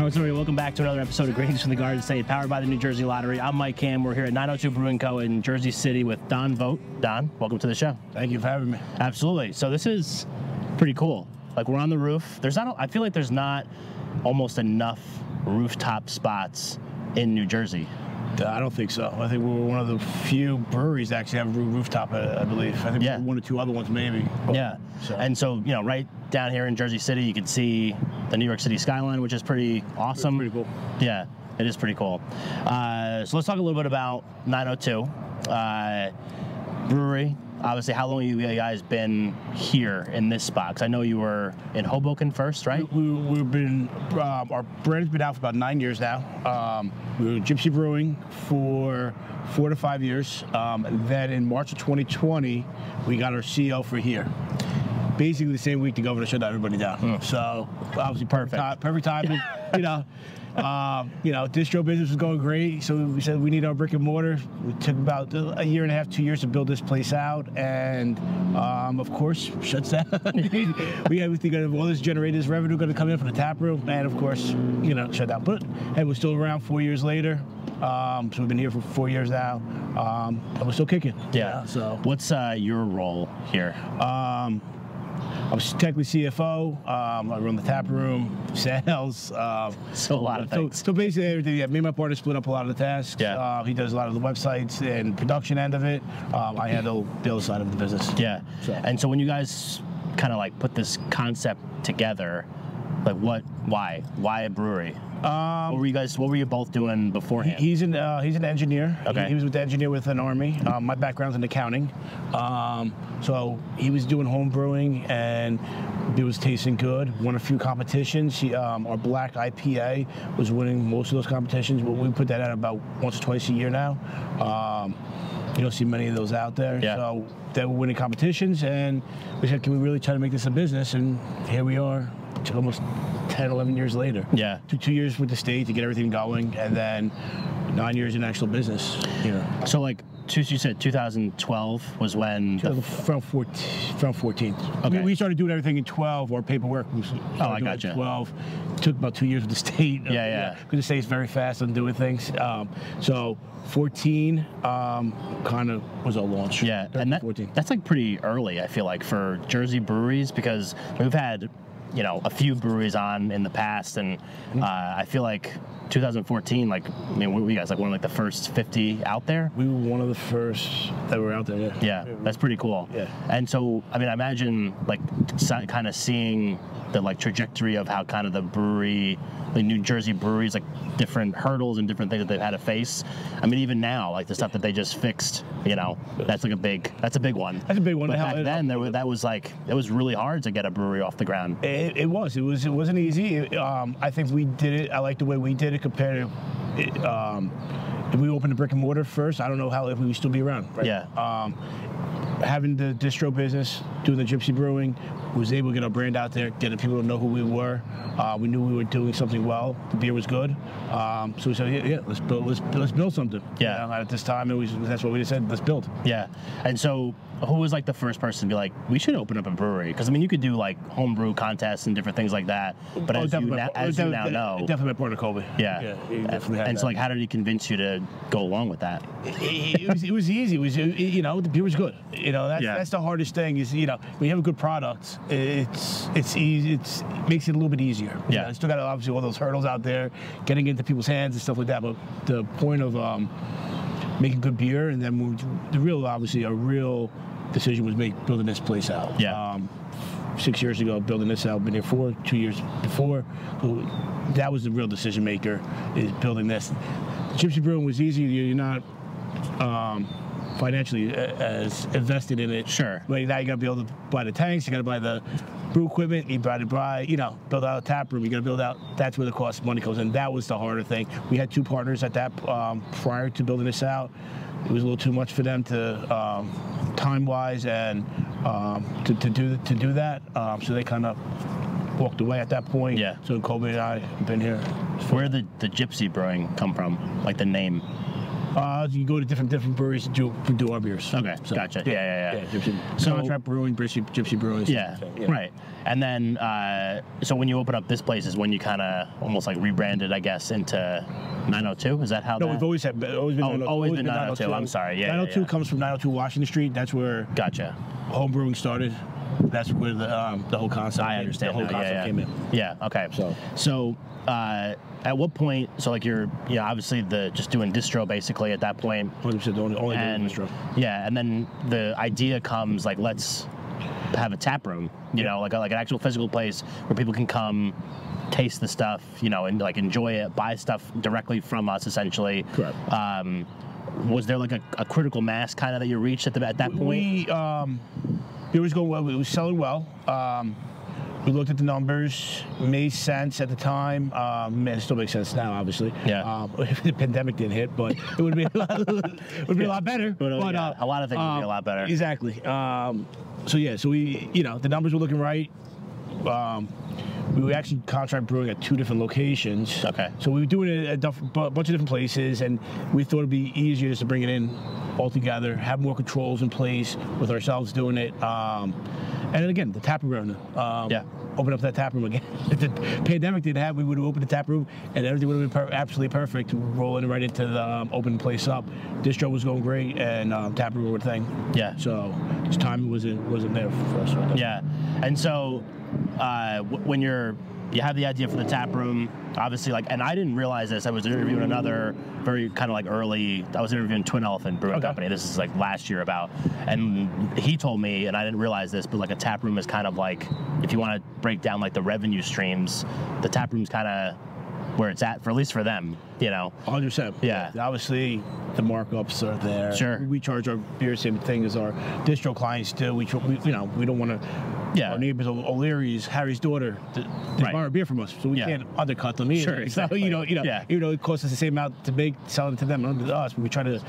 All right, so welcome back to another episode of Greetings from the Garden State, powered by the New Jersey Lottery. I'm Mike Cam. We're here at 902 Brewing Co. in Jersey City with Don Vogt. Don, welcome to the show. Thank you for having me. Absolutely. So this is pretty cool. Like, we're on the roof. I feel like there's not almost enough rooftop spots in New Jersey. I don't think so. I think we're one of the few breweries that actually have a rooftop, I believe. I think one or two other ones, maybe. But, yeah. So. And so, you know, right down here in Jersey City, you can see the New York City skyline, which is pretty awesome. It's pretty cool. Yeah, it is pretty cool. So let's talk a little bit about 902 Brewery. Obviously, how long have you guys been here in this spot? Because I know you were in Hoboken first, right? We've been, our brand's been out for about 9 years now. We were in Gypsy Brewing for 4 to 5 years. Then in March of 2020, we got our CEO for here. Basically the same week the governor shut everybody down. Mm. So obviously perfect timing, you know. Distro business was going great, so we said we need our brick and mortar. It took about a year and a half, 2 years to build this place out, and of course, shuts down. We think of all this generated revenue going to come in from the tap room, and of course, you know, shut down. But hey, we're still around 4 years later, so we've been here for 4 years now, and we're still kicking. Yeah. So what's your role here? I was technically CFO. I run the tap room, sales. So a lot of things. So basically everything. Yeah, me and my partner split up a lot of the tasks. Yeah. He does a lot of the websites and production end of it. I handle the other side of the business. Yeah. So. And so when you guys kind of like put this concept together, like why a brewery? What were you both doing beforehand? He's an engineer. Okay. He was with the engineer with an army. My background's in accounting. So he was doing home brewing and it was tasting good. Won a few competitions. Our Black IPA was winning most of those competitions. But we put that out about once or twice a year now. You don't see many of those out there. Yeah. So they were winning competitions and we said, can we really try to make this a business? And here we are. It took almost 10, 11 years later. Yeah. Took 2 years with the state to get everything going, and then 9 years in actual business. Yeah. So, like, you said 2012 was when? From 14. Okay. We started doing everything in 12, our paperwork. Oh, I gotcha. 12. It took about 2 years with the state. Yeah. Because the state's very fast on doing things. So, 14 kind of was our launch. Yeah, and that's, like, pretty early, I feel like, for Jersey breweries, because we've had, you know, a few breweries on in the past, and I feel like 2014, like, I mean, were you guys like one of like the first 50 out there? We were one of the first that were out there, yeah. Yeah, that's pretty cool. Yeah. And so, I mean, I imagine like kind of seeing the like trajectory of how kind of the brewery, the New Jersey breweries, like different hurdles and different things that they've had to face. I mean, even now, like the stuff that they just fixed, you know, that's a big one. That's a big one. But back then, it was really hard to get a brewery off the ground. It wasn't easy. I think we did it. I like the way we did it compared to it, if we opened a brick and mortar first, I don't know if we would still be around. Right? Yeah. Having the distro business, doing the Gypsy Brewing, was able to get our brand out there, getting people to know who we were. We knew we were doing something well. The beer was good, so we said, let's build something. Yeah. You know, at this time, that's what we just said, let's build. Yeah. And so, who was like the first person to be like, we should open up a brewery? Because I mean, you could do like homebrew contests and different things like that. But as you now know, definitely part of Colby. Yeah. And so, like, how did he convince you to go along with that? It was easy. You know, the beer was good. You know, that's the hardest thing is, you know, when you have a good product, it's easy. It makes it a little bit easier. Yeah. You still got obviously all those hurdles out there, getting into people's hands and stuff like that. But the point of making good beer, and then a real decision was made building this place out. Yeah. 6 years ago, building this out. Been here 2 years before. That was the real decision maker, is building this. Gypsy Brewing was easy. You're not financially as invested in it. Sure. But now you got to be able to buy the tanks. You got to buy the brew equipment. You got to buy, you know, build out a tap room. You got to build out. That's where the cost of money comes in. That was the harder thing. We had two partners at that prior to building this out. It was a little too much for them to time-wise and to do that. So they kind of walked away at that point. Yeah. So Kobe and I have been here. Where did the Gypsy Brewing come from? Like the name? You go to different breweries to do our beers. Okay, so, gotcha. Yeah. So contract brewing, gypsy brewers. Yeah, right. And then, so when you open up this place is when you kind of almost like rebranded, I guess, into 902. Is that how? No, we've always been 902. Always been 902. I'm sorry. Yeah, 902 comes from 902 Washington Street. That's where home brewing started. That's where the whole concept. I understand. The whole concept came in. Yeah. Okay. So at what point? So like you're obviously just doing distro basically at that point. 100%. Only doing distro. Yeah, and then the idea comes like let's have a tap room. You know, like an actual physical place where people can come, taste the stuff. You know, and like enjoy it, buy stuff directly from us essentially. Correct. Was there like a critical mass kind of that you reached at that point? It was going well. It was selling well. We looked at the numbers. Made sense at the time. It still makes sense now, obviously. Yeah. If the pandemic didn't hit, but it would be a lot better. But a lot of things would be a lot better. Exactly. So we, the numbers were looking right. We were actually contract brewing at two different locations. Okay. So we were doing it at a bunch of different places, and we thought it'd be easier just to bring it in all together, have more controls in place with ourselves doing it. And then again, the tap room. Open up that tap room again. If the pandemic didn't happen, we would have opened the tap room, and everything would have been absolutely perfect. Rolling right into the open place up. Distro was going great, and tap room were a thing. Yeah. So just time wasn't there for us. Right? Yeah. And so when you have the idea for the tap room, obviously, and I didn't realize this. I was interviewing another very kind of early. I was interviewing Twin Elephant Brewing Company. This is last year about, and he told me, and I didn't realize this, but a tap room is kind of if you want to break down the revenue streams, the tap room's kind of where it's at, for at least for them, 100%. Yeah. Obviously, the markups are there. Sure. We charge our beer same thing as our distro clients do. We don't want to. Yeah, our neighbors, O'Leary's, Harry's daughter, they borrow beer from us, so we can't undercut them either. Sure, exactly. So even though it costs us the same amount to make, selling to them, under us, but we try to,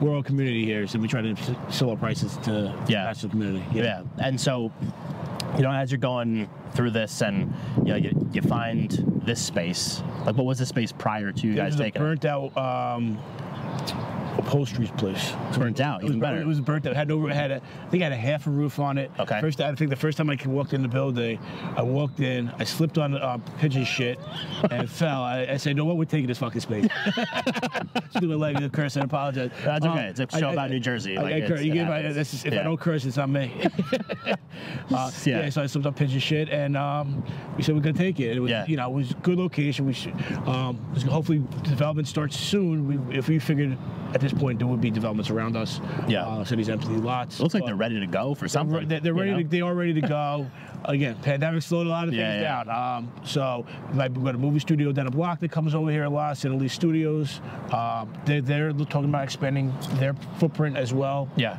we're all community here, so we try to sell our prices to the community. Yeah, and so, as you're going through this, and you find this space. What was the space prior to you guys taking? It was a burnt out. Upholstery's place. Burnt out, even better. It was burnt out. I think it had a half a roof on it. Okay. I think the first time I walked in the building, I walked in, I slipped on pigeon shit, and fell. I said, "No, what? We're taking this fucking space." Stupid lady, the curse. I apologize. That's okay. It's a show about New Jersey. If I don't curse, it's on me. So I slipped on pigeon shit, and we said we're gonna take it. It was, it was a good location. We should, hopefully development starts soon. If we figured. At this point, there would be developments around us. Yeah. So these empty lots. It looks like they're ready to go for something. They are ready to go. Again, pandemic slowed a lot of things down. So we've got a movie studio down the block that comes over here a lot, Cintilee Studios. They're talking about expanding their footprint as well. Yeah.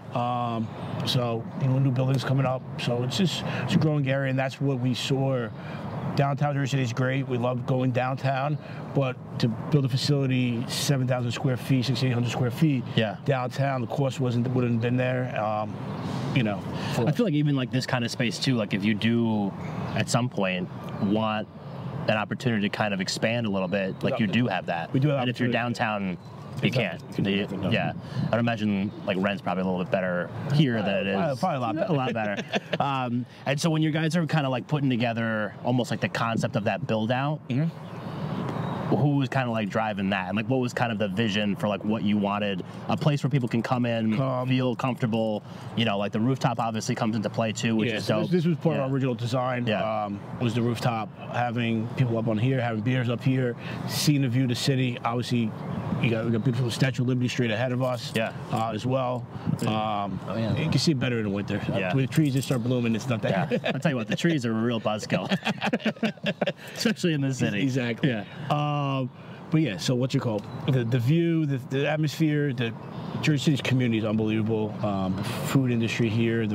New buildings coming up. So it's a growing area, and that's what we saw. Downtown Jersey City is great. We love going downtown, but to build a facility 7,000 square feet, 6,800 square feet downtown, the cost wouldn't have been there. I feel even this kind of space too. If you do at some point want an opportunity to kind of expand a little bit, you do have that. We do have. And if you're downtown. You can't. I'd imagine rent's probably a little bit better here than it is. Probably a lot better. And so when you guys are kind of putting together almost the concept of that build out, who was kind of driving that, and what was kind of the vision for what you wanted? A place where people can come in, feel comfortable. The rooftop obviously comes into play too, which is dope. This was part of our original design. Was the rooftop, having people up on here, having beers up here, seeing the view of the city. Obviously, we got beautiful Statue of Liberty straight ahead of us. As well. You can see it better in the winter. When the trees just start blooming, it's not that. Yeah. I'll tell you what, the trees are a real buzzkill, especially in the city. Exactly. Yeah. So the view, the atmosphere, the Jersey City's community is unbelievable. The food industry here,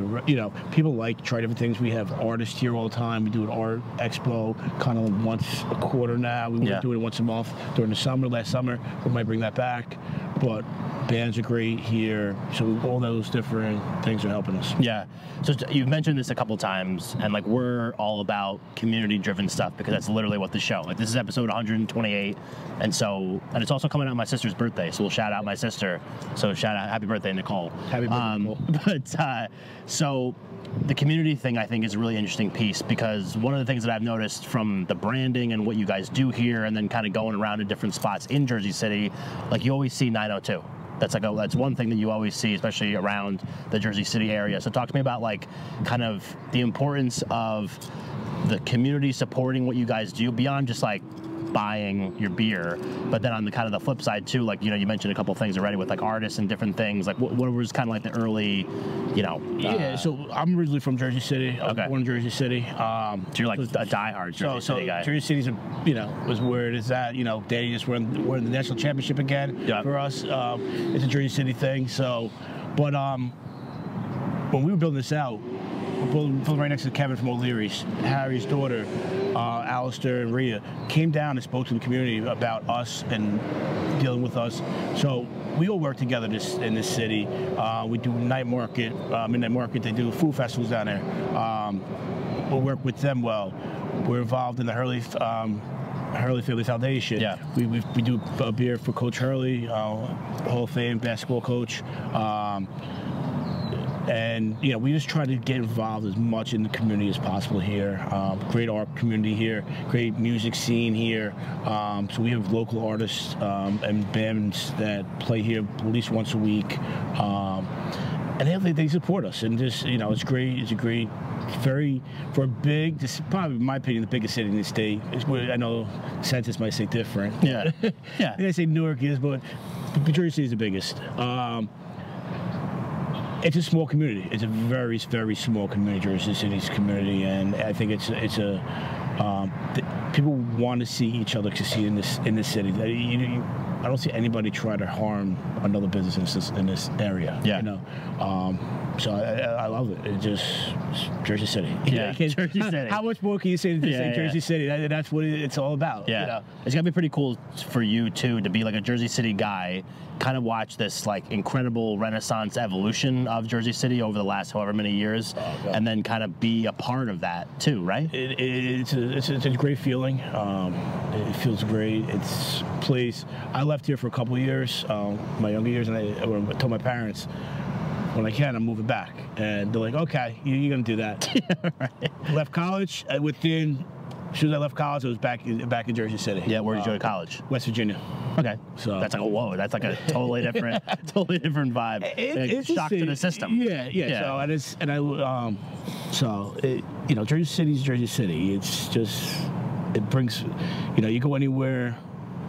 people try different things. We have artists here all the time. We do an art expo kind of once a quarter now. We do it once a month during the summer. Last summer, we might bring that back. But bands are great here. So all those different things are helping us. Yeah. So you've mentioned this a couple times, and we're all about community-driven stuff because that's literally what the show. This is episode 128. And so, and it's also coming out on my sister's birthday, so we'll shout out my sister. So shout out, happy birthday, Nicole. Happy birthday, Nicole. But so the community thing, I think, is a really interesting piece, because one of the things that I've noticed from the branding and what you guys do here, and then kind of going around to different spots in Jersey City, like you always see 902. That's like a, that's one thing that you always see, especially around the Jersey City area. So talk to me about like kind of the importance of the community supporting what you guys do beyond just like buying your beer, but then on the kind of the flip side too, like, you know, you mentioned a couple of things already with like artists and different things. Like what was kind of like the early, you know? Yeah, so I'm originally from Jersey City. I was born in Jersey City. So you're like a diehard Jersey City guy. Jersey City's, you know, was where it is at. You know, they just we're in the national championship again. Yep. For us, it's a Jersey City thing. So, but when we were building this out, building right next to Kevin from O'Leary's, Harry's daughter, Alistair and Rhea, came down and spoke to the community about us and dealing with us. So we all work together in this city. We do night market, midnight market. They do food festivals down there. We'll work with them well. We're involved in the Hurley Family Foundation. Yeah. We do a beer for Coach Hurley, Hall of Fame basketball coach. And, you know, we just try to get involved as much in the community as possible here. Great art community here, great music scene here. So we have local artists and bands that play here at least once a week. And they support us. And just, you know, it's great. It's a great, very, for a big, this is probably, in my opinion, the biggest city in the state. It's where, I know census might say different. Yeah. Yeah. They say Newark is, but Jersey City is the biggest. It's a small community. It's a very, very small community, Jersey City's community, and I think people want to see each other succeed in this city. I don't see anybody try to harm another business in this area. Yeah. You know? So I love it. It just, it's Jersey City. Yeah. Jersey City. How much more can you say to Jersey City? That's what it's all about. Yeah. You know? It's gonna be pretty cool for you too to be like a Jersey City guy, kind of watch this like incredible renaissance evolution of Jersey City over the last however many years, and then kind of be a part of that too, right? It's a great feeling. It feels great. It's a place. I left here for a couple of years, my younger years, and I told my parents, when I can, I'm moving back. And they're like, okay, you're going to do that. Yeah, right. Left college. As soon as I left college, I was back in Jersey City. Yeah, where did you go to college? West Virginia. Okay. So that's like, whoa, that's like a totally different, totally different vibe. It's shock to the system. Yeah, yeah. So you know, Jersey City's Jersey City. It's just, it brings, you know, you go anywhere.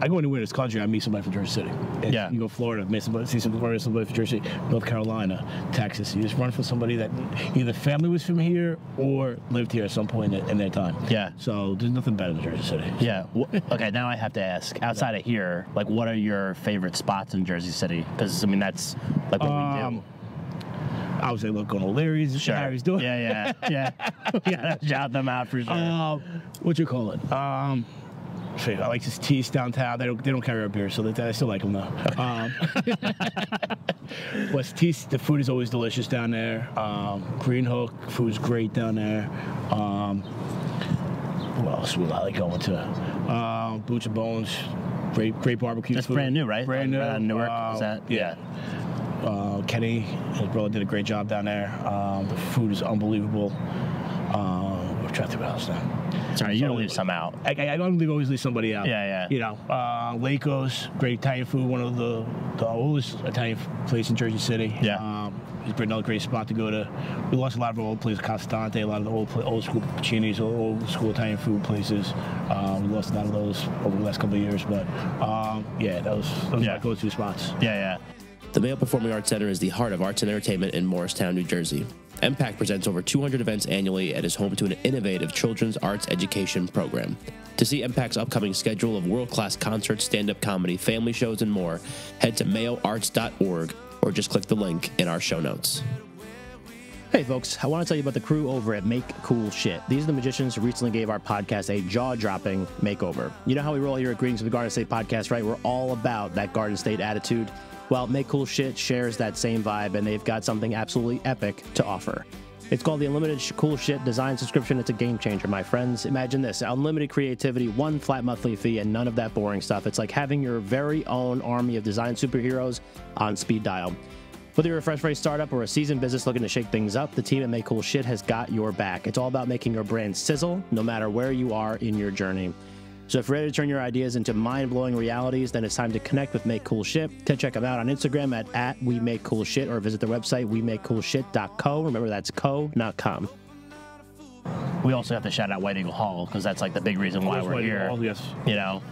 I go anywhere in this country, I meet somebody from Jersey City. And yeah. You go to Florida, see somebody from Jersey City, North Carolina, Texas. You just run for somebody that either family was from here or lived here at some point in their time. Yeah. So there's nothing better than Jersey City. Yeah. Okay, now I have to ask, outside of here, like, what are your favorite spots in Jersey City? Because, I mean, that's like what we do. I would say, look, on O'Leary's, sure. Harry's doing. Yeah, yeah, yeah. We gotta shout them out for sure. What you call it? I like this tease downtown. They don't carry our beer, so I still like them though. The food is always delicious down there. Green Hook, food's great down there. What else would I like going to? Boots and Bones, great barbecue. That's food. Brand new, right? Brand new. Newark, is that? Yeah. Kenny, his brother, did a great job down there. The food is unbelievable. I'm trying to think what else now. Sorry, you don't leave some out. I don't always leave somebody out. Yeah, yeah. You know, Laco's, great Italian food, one of the oldest Italian place in Jersey City. Yeah. It's been another great spot to go to. We lost a lot of our old places, Costante, a lot of the old school Puccini's, old school Italian food places. We lost a lot of those over the last couple of years, but yeah, those are my go-to spots. Yeah, yeah. The Mayo Performing Arts Center is the heart of arts and entertainment in Morristown, New Jersey. MPAC presents over 200 events annually and is home to an innovative children's arts education program. To see MPAC's upcoming schedule of world-class concerts, stand-up comedy, family shows, and more, head to mayoarts.org or just click the link in our show notes. Hey folks, I want to tell you about the crew over at Make Cool Shit. These are the magicians who recently gave our podcast a jaw-dropping makeover. You know how we roll here at Greetings from the Garden State podcast, right? We're all about that Garden State attitude. Well, Make Cool Shit shares that same vibe, and they've got something absolutely epic to offer. It's called the Unlimited Cool Shit Design Subscription. It's a game changer, my friends. Imagine this: unlimited creativity, one flat monthly fee, and none of that boring stuff. It's like having your very own army of design superheroes on speed dial. Whether you're a fresh faced startup or a seasoned business looking to shake things up, the team at Make Cool Shit has got your back. It's all about making your brand sizzle, no matter where you are in your journey. So if you're ready to turn your ideas into mind-blowing realities, then it's time to connect with Make Cool Shit. You can check them out on Instagram at WeMakeCoolShit or visit their website, WeMakeCoolShit.co. Remember, that's co, not com. We also have to shout out White Eagle Hall, because that's like the big reason why we're here. Hall, yes. You know,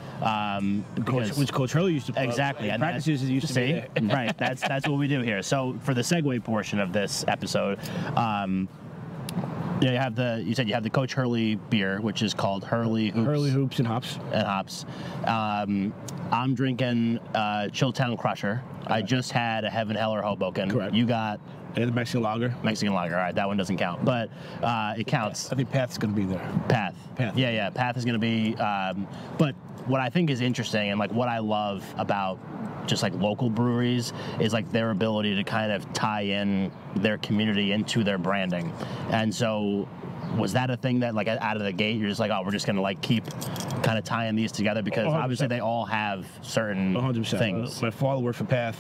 which Coachella used to play. Exactly. And practices used to be there. Right. That's what we do here. So for the segue portion of this episode, yeah, you said you have the Coach Hurley beer, which is called Hurley Hoops and Hops. I'm drinking Chilltown Crusher. I just had a Heaven Hell or Hoboken. Correct. You got the Mexican lager. All right, that one doesn't count, but it counts. I think PATH's going to be there. PATH. Yeah. PATH is going to be. But what I think is interesting, and like what I love about just like local breweries, is like their ability to kind of tie in their community into their branding. And so was that a thing that like out of the gate you're just like, oh, we're just gonna like keep kind of tying these together, because 100%. Obviously they all have certain 100%. Things. My father worked for PATH,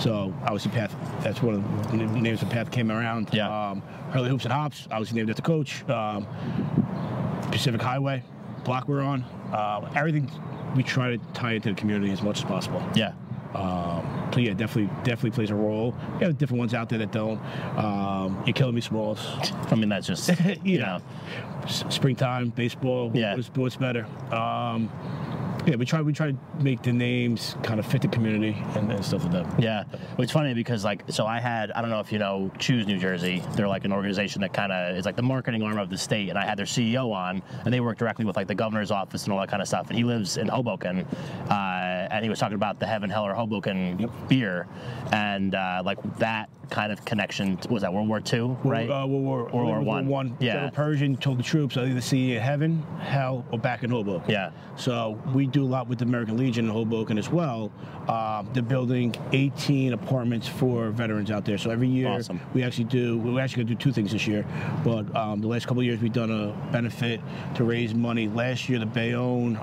so obviously PATH, that's one of the names of PATH came around. Yeah. Hurley Hoops and Hops, obviously named after the coach. Pacific Highway, block we're on, everything. We try to tie it to the community as much as possible. Yeah. So yeah, definitely plays a role. You have different ones out there that don't. You're killing me, Smalls. I mean, that's just, you know. Springtime, baseball, yeah. What's better? Yeah, we try to make the names kind of fit the community and stuff like that. Yeah, it's funny because like, so I don't know if you know Choose New Jersey. They're like an organization that kind of is like the marketing arm of the state, and I had their CEO on, and they work directly with like the governor's office and all that kind of stuff, and he lives in Hoboken, and he was talking about the Heaven, Hell, or Hoboken beer, and like that kind of connection. What was that, World War II, right? World War One. Yeah. Pershing told the troops, either see Heaven, Hell, or back in Hoboken. Yeah. So we do a lot with the American Legion in Hoboken as well. They're building 18 apartments for veterans out there. So every year, awesome. we're actually gonna do two things this year. But the last couple of years, we've done a benefit to raise money. Last year, the Bayonne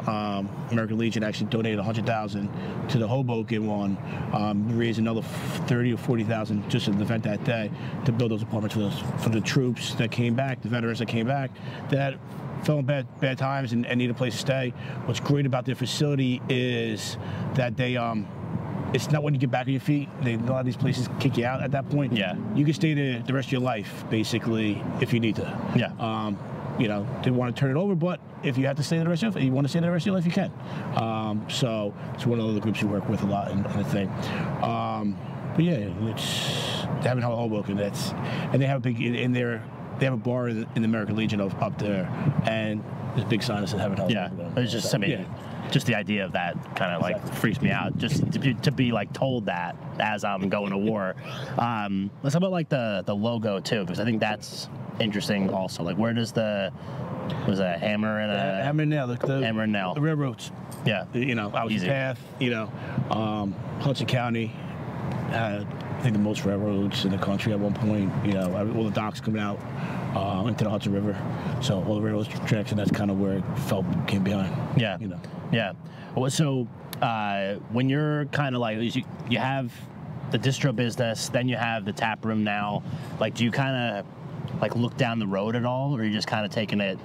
American Legion actually donated $100,000 to the Hoboken one. Raised another $30,000 or $40,000 just at the event that day to build those apartments for the troops that came back, the veterans that came back, that fell in bad times and need a place to stay. What's great about their facility is that they, it's not when you get back on your feet. A lot of these places kick you out at that point. Yeah. You can stay there the rest of your life, basically, if you need to. Yeah. You know, they want to turn it over, but if you have to stay the rest of your life, you want to stay the rest of your life, you can. So it's one of the groups we work with a lot in the thing. But yeah, they have in Hoboken. And they have a big in there. They have a bar in the American Legion up there, and there's a big sign that says Heaven Hell. Yeah, it's just so, I mean, yeah. Just the idea of that kind of like freaks me out. Just to be like told that as I'm going to war. Let's talk about like the logo too, because I think that's interesting also. Like, where does was that a hammer and a hammer and nail? Hammer and nail. The railroads. Yeah, you know, I was Easy. PATH. You know, Hudson County. I think the most railroads in the country at one point, you know, all the docks coming out into the Hudson River. So all the railroad tracks, and that's kind of where it came behind. Yeah. You know. Yeah. Well, so when you're kind of like, you have the distro business, then you have the tap room now, like do you kind of like look down the road at all, or are you just kind of taking it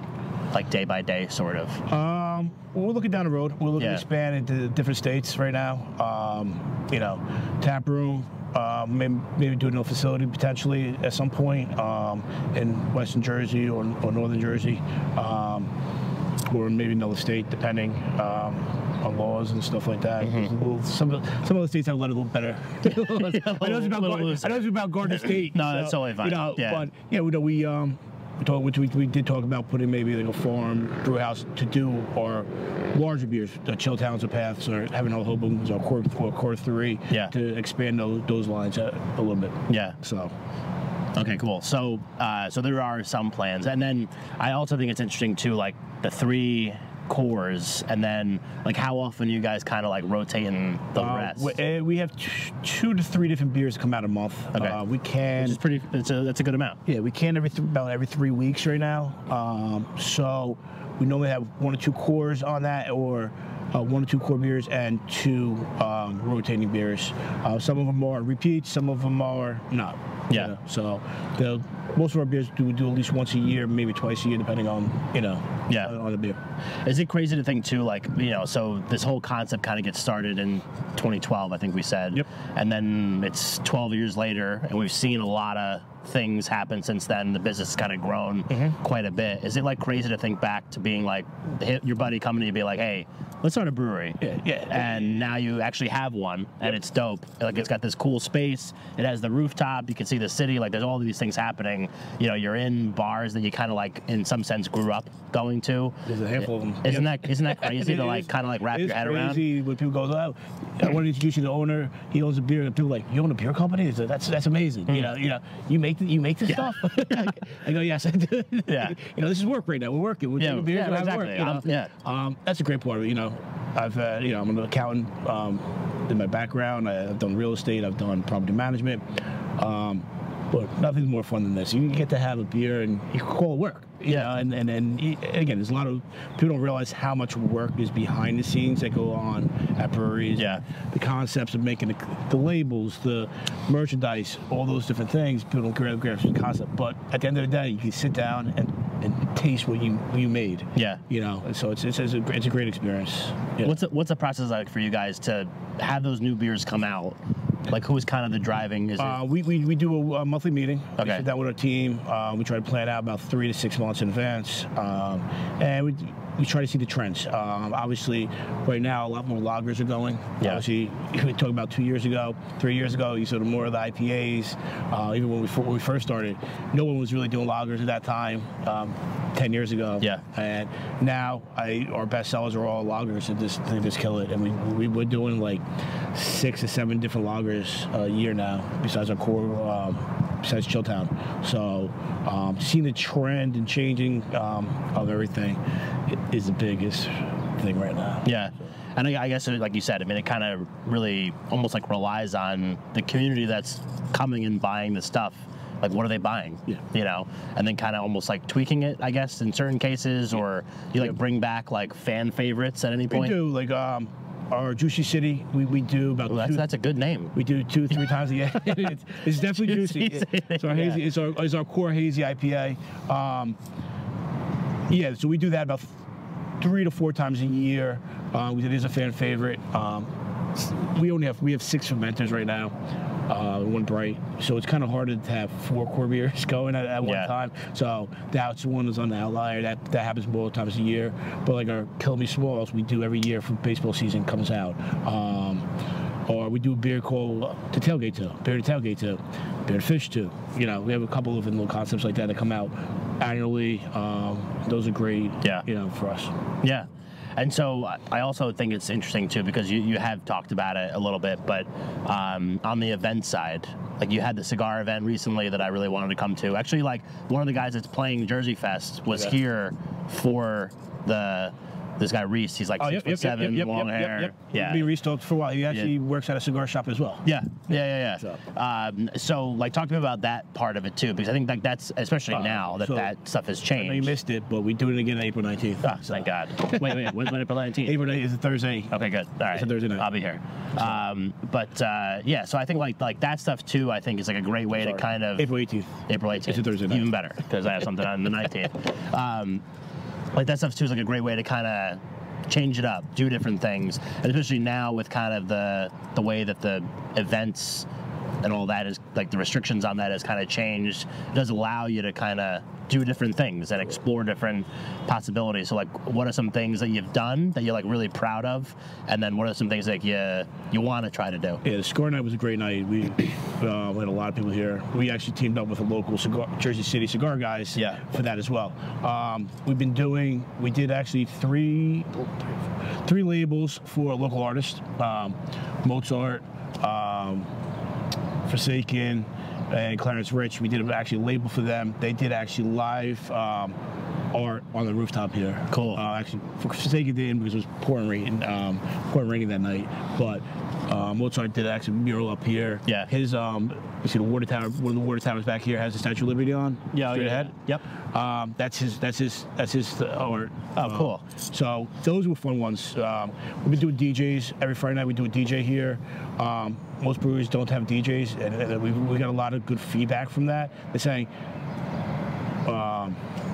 like day by day sort of? We're looking down the road. We're looking to expand into different states right now. You know, tap room. Maybe doing a facility potentially at some point in Western Jersey or Northern Jersey, or maybe another state, depending on laws and stuff like that. Mm-hmm. Some of the states have a little better. I know it's about Garden State. No, so, that's totally fine. You know, yeah. But yeah, we did talk about putting maybe like a farm brewhouse to do our larger beers, the Chilltowns or PATHs or Heaven Hell Hobokens or Core 3, to expand those lines a little bit. Yeah. So. Okay, cool. So there are some plans, and then I also think it's interesting too, like the three cores, and then like how often you guys kind of like rotate in the rest? We have 2 to 3 different beers come out a month. Okay. We can. Which is pretty. That's a good amount. Yeah, we can about every 3 weeks right now. So we normally have 1 or 2 cores on that, or 1 or 2 core beers and 2 rotating beers. Some of them are repeats, some of them are not. Yeah. You know? So most of our beers do at least once a year, maybe twice a year, depending on, you know, on the beer. Is it crazy to think too, like, you know, so this whole concept kind of gets started in 2012, I think we said. Yep. And then it's 12 years later, and we've seen a lot of things happen since then. The business has kind of grown quite a bit. Is it like crazy to think back to being like your buddy coming to you and be like, hey, let's start a brewery? Yeah, yeah. And now you actually have one, and it's dope. Like it's got this cool space. It has the rooftop. You can see the city. Like there's all these things happening. You know, you're in bars that you kind of like, in some sense, grew up going to. There's a handful of them. Isn't that crazy to like kind of like wrap your head around? It's crazy when people go, oh, I want to introduce you to the owner. He owns a beer. And people are like, you own a beer company? That's amazing. Mm-hmm. You know, you make this stuff. I go, yes, I do. Yeah. You know, this is work right now. We're working. We're doing beers. Yeah, exactly. Work, that's a great part of it. You know, I'm an accountant in my background. I've done real estate. I've done property management. But nothing's more fun than this. You get to have a beer and you call it work. You know, and again, there's a lot of people don't realize how much work is behind the scenes that go on at breweries. Yeah. The concepts of making the labels, the merchandise, all those different things. People don't grasp the concept. But at the end of the day, you can sit down and taste what you made. Yeah. You know, so it's a great experience. Yeah. What's the process like for you guys to have those new beers come out? Like, who's kind of the driving? Is it? We do a monthly meeting. Okay. We sit down with our team. We try to plan out about 3 to 6 months in advance. And we try to see the trends. Obviously, right now, a lot more lagers are going. Yeah. Obviously, we talked about 2 years ago, 3 years ago, you saw more of the IPAs. Even when we first started, no one was really doing lagers at that time, 10 years ago. Yeah. And now, our best sellers are all lagers, and they just kill it. And we're doing like 6 or 7 different lagers a year now, besides our core, besides Chilltown. So, seeing the trend and changing of everything is the biggest thing right now. Yeah. And I guess, like you said, I mean, it kind of really almost like relies on the community that's coming and buying the stuff. Like, what are they buying? Yeah. You know, and then kind of almost like tweaking it, I guess, in certain cases, or you like bring back like fan favorites at any point. We do, like, our Juicy City, we do about. Ooh, that's a good name. We do 2 or 3 times a year. It's definitely juicy. It's our hazy. It's our core hazy IPA. Yeah, so we do that about 3 to 4 times a year. It is a fan favorite. We have 6 fermenters right now. 1 bright, so it's kind of harder to have 4 core beers going at one time. So that's one is on the outlier. That happens more times a year. But like our Kill Me Smalls, we do every year for baseball season comes out. Or we do a beer called To Tailgate To, Beer To Tailgate To, Beer To Fish To. You know, we have a couple of little concepts like that come out annually. Those are great. Yeah. You know, for us. Yeah. And so I also think it's interesting, too, because you have talked about it a little bit, but on the event side, like you had the cigar event recently that I really wanted to come to. Actually, like one of the guys that's playing Jersey Fest was here for this guy Reese. He's like 6'7", long hair. Yeah, be Reese for a while. He actually works at a cigar shop as well. Yeah. So like talk to me about that part of it too, because I think like that's especially now that stuff has changed. I know you missed it, but we do it again April 19th. Oh, so. Thank God. wait, when's April 19th? April 19th is a Thursday. Okay, good. All right, it's a Thursday night. I'll be here. Yeah, so I think like that stuff too. I think is like a great way to kind of April 18th. April 18th. It's a Thursday night. Even better because I have something on the 19th. Like that stuff too is like a great way to kind of change it up, do different things, and especially now with kind of the way that the events and all that is like the restrictions on that has kind of changed. It does allow you to kind of do different things and explore different possibilities. So like what are some things that you've done that you're like really proud of, and then what are some things that you want to try to do? Yeah, the score night was a great night. We had a lot of people here. We actually teamed up with a local Jersey City Cigar Guys for that as well. We did actually three labels for a local artist, Mozart, Forsaken, and Clarence Rich. We did actually a label for them. They did actually live art on the rooftop here. Cool. Actually, for sake of the end, because it was pouring raining that night. But Mozart did actually a mural up here. Yeah. His you see the water tower, one of the water towers back here has the Statue of Liberty on. Yeah. Straight ahead. Yep. That's his art. Oh, cool. So those were fun ones. We've been doing DJs every Friday night. We do a DJ here. Most breweries don't have DJs, and we got a lot of good feedback from that. They're saying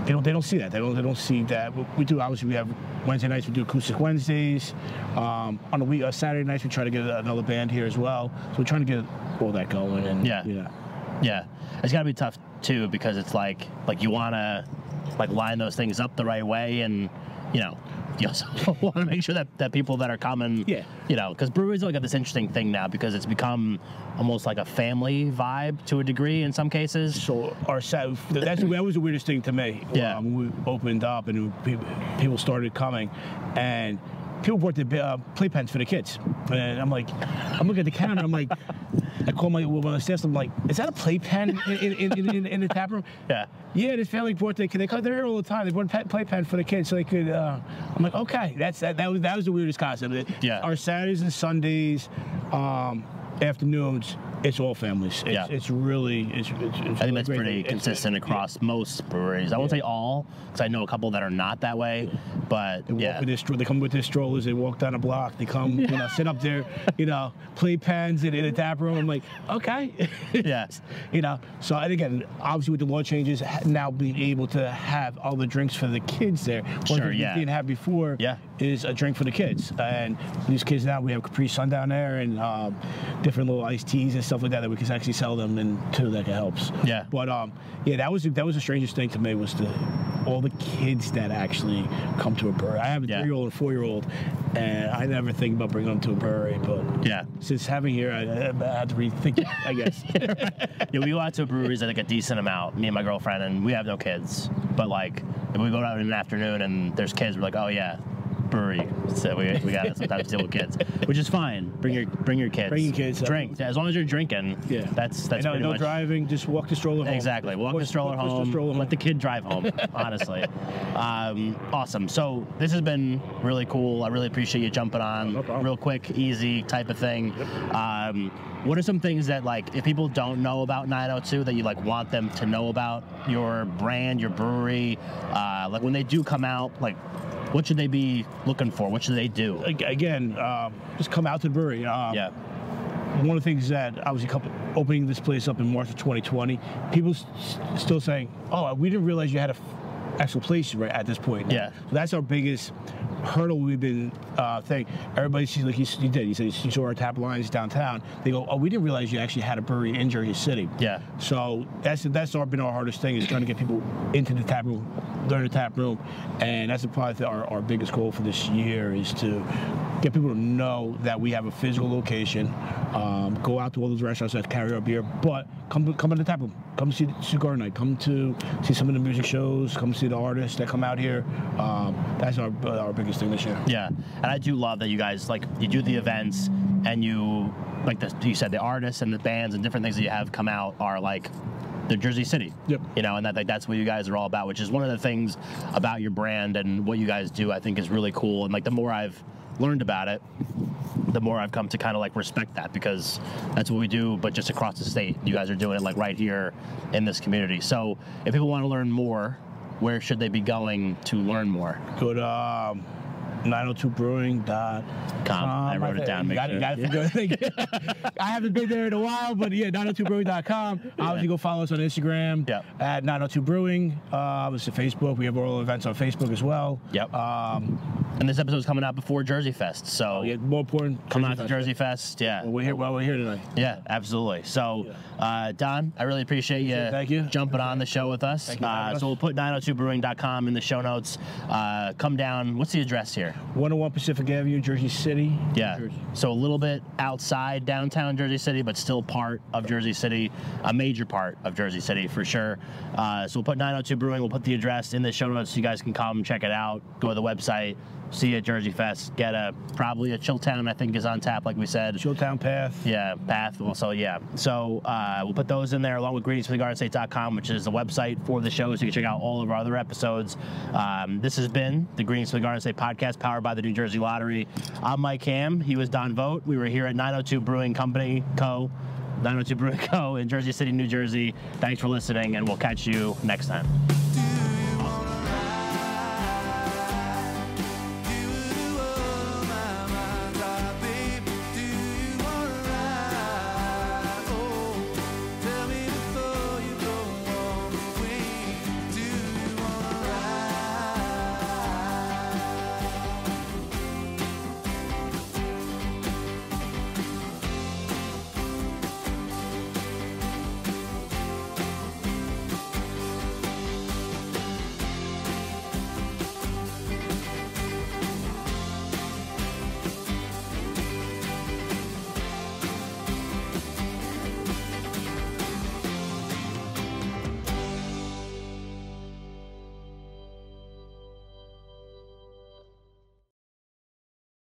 they don't see that. They don't see that. We do, obviously. We have Wednesday nights. We do acoustic Wednesdays. On a week, Saturday nights, we try to get another band here as well. So we're trying to get all that going. And yeah. It's got to be tough too, because it's like you want to line those things up the right way, and you also want to make sure that people that are coming, because breweries have got this interesting thing now, because it's become almost like a family vibe to a degree in some cases. So that was the weirdest thing to me. Yeah. We opened up and people started coming, and people brought the playpens for the kids, and I'm looking at the counter. I'm like, I call my staff. I'm like, is that a playpen in the tap room? Yeah. Yeah, this family brought their kid. They're here all the time. They brought a playpen for the kids so they could. I'm like, okay, that was the weirdest concept. Yeah. Our Saturdays and Sundays afternoons, it's all families. It's really, I think that's pretty consistent across most breweries. I won't say all, because I know a couple that are not that way, but they come with their strollers, they walk down a block, they come, sit up there, play pens in a tap room. I'm like, okay. Yes. So, and again, obviously with the law changes, now being able to have all the drinks for the kids there. One thing we didn't have before is a drink for the kids. And these kids now, we have Capri Sun down there and different little iced teas and stuff like that we can actually sell them, and too, that helps. Yeah. But that was the strangest thing to me, was all the kids that actually come to a brewery. I have a 3-year-old and 4-year-old, and I never think about bringing them to a brewery. But since having here, I had to rethink it, I guess. Yeah, we go out to breweries like a decent amount, me and my girlfriend, and we have no kids. But if we go out in an afternoon and there's kids, we're like, oh yeah, brewery. So we got to sometimes deal with kids, which is fine. Bring your kids. Bring your kids. Drink. As long as you're drinking. Yeah. That's pretty much. No driving. Just walk the stroller home. Exactly. Walk the stroller home. Let the kid drive home. Honestly. Awesome. So this has been really cool. I really appreciate you jumping on. No problem. Real quick, easy type of thing. Yep. What are some things that if people don't know about 902 that you want them to know about your brand, your brewery, when they do come out, what should they be looking for? What should they do? Again, just come out to the brewery. One of the things that obviously opening this place up in March of 2020, people still saying, "Oh, we didn't realize you had an actual place right at this point." Yeah, so that's our biggest hurdle we've been thing. Everybody sees, he said he saw our tap lines downtown. They go, "Oh, we didn't realize you actually had a brewery in Jersey City." Yeah. So that's been our hardest thing, is trying to get people into the tap room, learn the tap room, and that's probably our biggest goal for this year, is to get people to know that we have a physical location. Go out to all those restaurants that carry our beer, but come to the tap room. Come see the cigar night. Come to see some of the music shows. Come see the artists that come out here. That's our biggest thing this year. Yeah, and I do love that you guys you do the events, and you you said the artists and the bands and different things that you have come out are the Jersey City. Yep. And that's what you guys are all about, which is one of the things about your brand and what you guys do, I think, is really cool. And the more I've learned about it, the more I've come to respect that, because that's what we do, but just across the state. You guys are doing it right here in this community. So if people want to learn more, where should they be going to learn more? Go to 902brewing.com. I wrote it down. I haven't been there in a while, but yeah, 902brewing.com. Obviously, go follow us on Instagram at 902brewing. It's Facebook. We have all events on Facebook as well. Yep. And this episode's coming out before Jersey Fest, so more important, come out to Jersey Fest. Yeah, well, we're here tonight. Yeah, absolutely. So, Don, I really appreciate you. Thank you jumping on the show with us. Thank you so we'll put 902brewing.com in the show notes. Come down. What's the address here? 101 Pacific Avenue, Jersey City. Yeah. Jersey. So a little bit outside downtown Jersey City, but still part of Jersey City, a major part of Jersey City for sure. So we'll put 902 Brewing. We'll put the address in the show notes so you guys can come check it out. Go to the website. see you at Jersey Fest. Get a probably a Chilltown, I think, is on tap, like we said. Chilltown PATH. Yeah, PATH. Well, so yeah. So we'll put those in there along with greetingsfromthegardenstate.com, which is the website for the show, so you can check out all of our other episodes. This has been the Greetings from the Garden State podcast, powered by the New Jersey Lottery. I'm Mike Ham. He was Don Vogt. We were here at 902 Brewing Company Co. 902 Brewing Co. in Jersey City, New Jersey. Thanks for listening, and we'll catch you next time.